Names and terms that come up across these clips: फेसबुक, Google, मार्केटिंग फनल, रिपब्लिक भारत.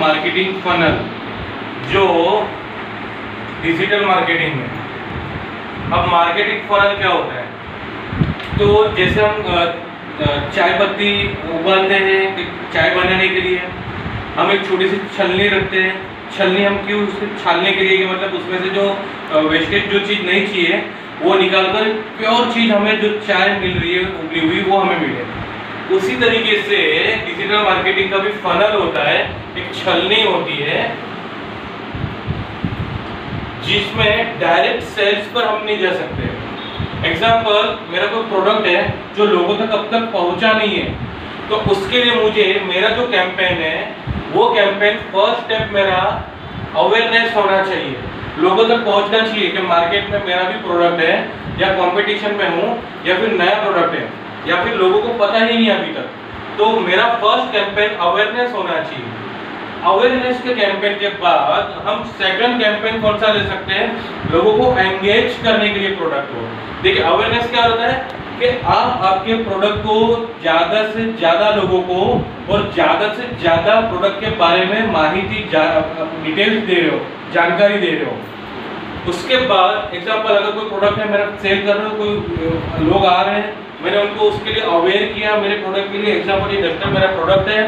मार्केटिंग फनल जो digital marketing है। अब मार्केटिंग फनल क्या होता है, तो जैसे हम चाय पत्ती उबालते हैं चाय बनाने के लिए, हम एक छोटी सी छलनी रखते हैं। छलनी हम क्यों छालने के लिए कि मतलब उसमें से जो वेस्टेज जो चीज़ नहीं चाहिए वो निकालकर प्योर चीज़ हमें जो चाय मिल रही है उबली हुई वो हमें मिले। उसी तरीके से डिजिटल मार्केटिंग का भी फनल होता है, एक छलनी होती है जिसमें डायरेक्ट सेल्स पर हम नहीं जा सकते। एग्जाम्पल, मेरा कोई प्रोडक्ट है जो लोगों तक अब तक पहुंचा नहीं है, तो उसके लिए मुझे मेरा जो कैंपेन है वो कैंपेन फर्स्ट स्टेप मेरा अवेयरनेस होना चाहिए, लोगों तक पहुंचना चाहिए कि मार्केट में मेरा भी प्रोडक्ट है या कॉम्पिटिशन में हूँ या फिर नया प्रोडक्ट है या फिर लोगों को पता ही नहीं अभी तक। तो मेरा फर्स्ट कैंपेन अवेयरनेस होना चाहिए। अवेयरनेस के कैंपेन के बाद हम सेकंड कैंपेन कौन सा ले सकते हैं, लोगों को एंगेज करने के लिए प्रोडक्ट को। देखिए अवेयरनेस क्या होता है कि आप आपके प्रोडक्ट को ज़्यादा से ज़्यादा लोगों को और ज़्यादा से ज़्यादा प्रोडक्ट के बारे में माहिती डिटेल्स दे रहे हो, जानकारी दे रहे हो। उसके बाद एग्जाम्पल, अगर कोई प्रोडक्ट है मेरा सेल कर रहे हो, कोई लोग आ रहे हैं, मैंने उनको उसके लिए अवेयर किया मेरे प्रोडक्ट के लिए। एग्जाम्पल, ये डॉक्टर मेरा प्रोडक्ट है,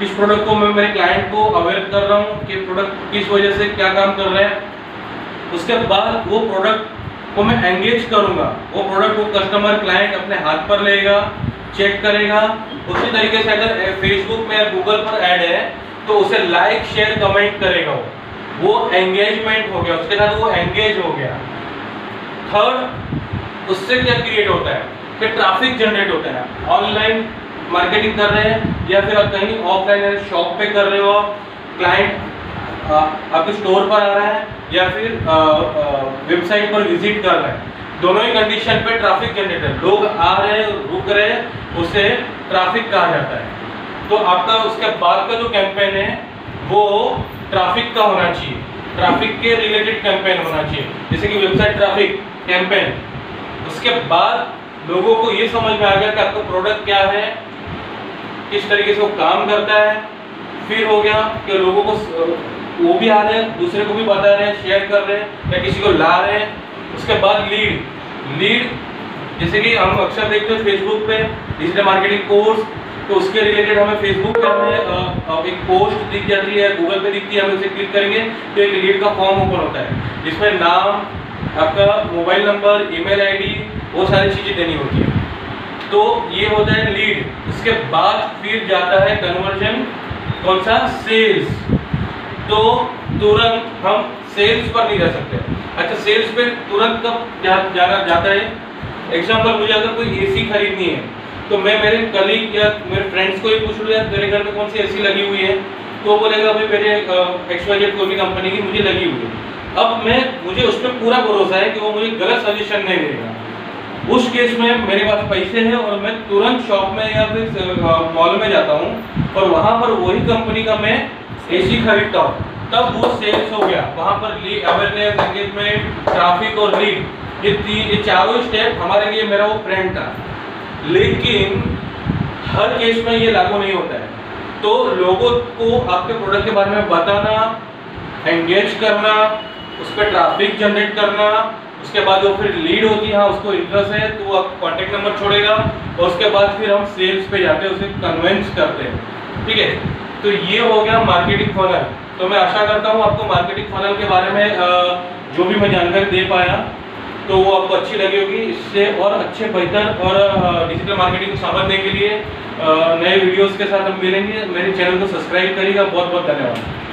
किस प्रोडक्ट को मैं मेरे क्लाइंट को अवेयर कर रहा हूँ कि प्रोडक्ट किस वजह से क्या काम कर रहा है। उसके बाद वो प्रोडक्ट को मैं एंगेज करूँगा, वो प्रोडक्ट को कस्टमर क्लाइंट अपने हाथ पर लेगा, चेक करेगा। उसी तरीके से अगर फेसबुक में या गूगल पर ऐड है तो उसे लाइक शेयर कमेंट करेगा, वो एंगेजमेंट हो गया, उसके साथ वो एंगेज हो गया। थर्ड, उससे क्या क्रिएट होता है फिर ट्रैफिक जनरेट होता है। ऑनलाइन मार्केटिंग कर रहे हैं या फिर आप कहीं ऑफलाइन शॉप पे कर रहे हो, क्लाइंट आपके स्टोर पर आ रहा है या फिर वेबसाइट पर विजिट कर रहा है, दोनों ही कंडीशन पे ट्रैफिक जनरेट है। लोग आ रहे हैं, रुक रहे हैं, उसे ट्रैफिक कहा जाता है। तो आपका उसके बाद का जो कैंपेन है वो ट्रैफिक का होना चाहिए, ट्रैफिक के रिलेटेड कैंपेन होना चाहिए, जैसे कि वेबसाइट ट्रैफिक कैंपेन। उसके बाद लोगों को ये समझ में आ गया कि आपका प्रोडक्ट क्या है, किस तरीके से वो काम करता है। फिर हो गया कि लोगों को वो भी आ रहे हैं, दूसरे को भी बता रहे हैं, शेयर कर रहे हैं या किसी को ला रहे हैं। उसके बाद लीड, जैसे कि हम अक्सर देखते हैं फेसबुक पे डिजिटल मार्केटिंग कोर्स, तो उसके रिलेटेड हमें फेसबुक पे हमें एक पोस्ट दिख जाती है, गूगल पे दिखती है, हम उसे क्लिक करेंगे तो एक लीड का फॉर्म ओपन होता है जिसमें नाम, आपका मोबाइल नंबर, ईमेल आईडी, वो सारी चीज़ें देनी होती है। तो ये होता है लीड। उसके बाद फिर जाता है कन्वर्जन, कौन सा, सेल्स। तो तुरंत हम सेल्स पर नहीं जा सकते। अच्छा, सेल्स पे तुरंत कब जाता है? एग्जाम्पल, मुझे अगर कोई एसी खरीदनी है तो मैं मेरे कलीग या मेरे फ्रेंड्स को ही पूछ लूँ, यार तेरे घर में कौन सी एसी लगी हुई है, तो वो बोलेगा भाई मेरे XYZ कोई भी कंपनी की मुझे लगी हुई है। अब मुझे उस पर पूरा भरोसा है कि वो मुझे गलत सजेशन नहीं देगा। उस केस में मेरे पास पैसे हैं और मैं तुरंत शॉप में या फिर मॉल में जाता हूँ और वहाँ पर वही कंपनी का मैं एसी खरीदता हूँ, तब वो सेल्स हो गया। वहाँ पर अवेयरनेस, एंगेजमेंट, ट्रैफिक और लीड, ये चारों स्टेप हमारे लिए मेरा वो फ्रेंड था। लेकिन हर केस में ये लागू नहीं होता है, तो लोगों को आपके प्रोडक्ट के बारे में बताना, एंगेज करना, उस पर ट्रैफिक जनरेट करना, उसके बाद वो फिर लीड होती है, हाँ उसको इंटरेस्ट है तो वो कॉन्टैक्ट नंबर छोड़ेगा और उसके बाद फिर हम सेल्स पे जाते हैं, उसे कन्विंस करते हैं। ठीक है, तो ये हो गया मार्केटिंग फनल। तो मैं आशा करता हूँ आपको मार्केटिंग फनल के बारे में जो भी मैं जानकारी दे पाया तो वो आपको अच्छी लगी होगी। इससे और अच्छे बेहतर और डिजिटल मार्केटिंग को समझने के लिए नए वीडियोज़ के साथ हम मिलेंगे। मेरे चैनल को सब्सक्राइब करिएगा। बहुत बहुत धन्यवाद।